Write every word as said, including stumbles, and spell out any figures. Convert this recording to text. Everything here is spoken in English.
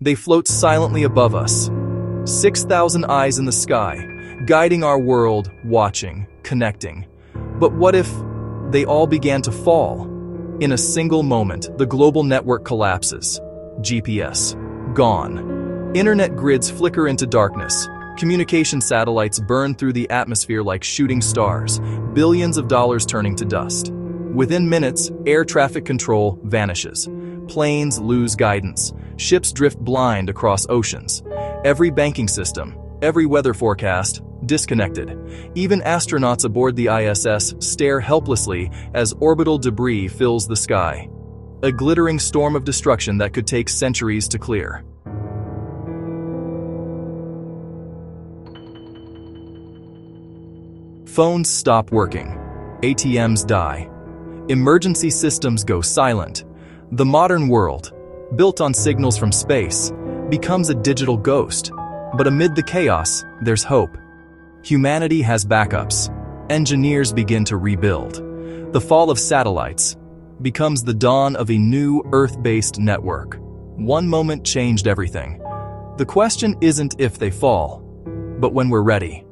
They float silently above us, six thousand eyes in the sky, guiding our world, watching, connecting. But what if they all began to fall? In a single moment, the global network collapses. G P S, gone. Internet grids flicker into darkness. Communication satellites burn through the atmosphere like shooting stars, billions of dollars turning to dust. Within minutes, air traffic control vanishes. Planes lose guidance. Ships drift blind across oceans. Every banking system, every weather forecast, disconnected. Even astronauts aboard the I S S stare helplessly as orbital debris fills the sky. A glittering storm of destruction that could take centuries to clear. Phones stop working. A T Ms die. Emergency systems go silent. The modern world, built on signals from space, becomes a digital ghost. But amid the chaos, there's hope. Humanity has backups. Engineers begin to rebuild. The fall of satellites becomes the dawn of a new Earth-based network. One moment changed everything. The question isn't if they fall, but when we're ready.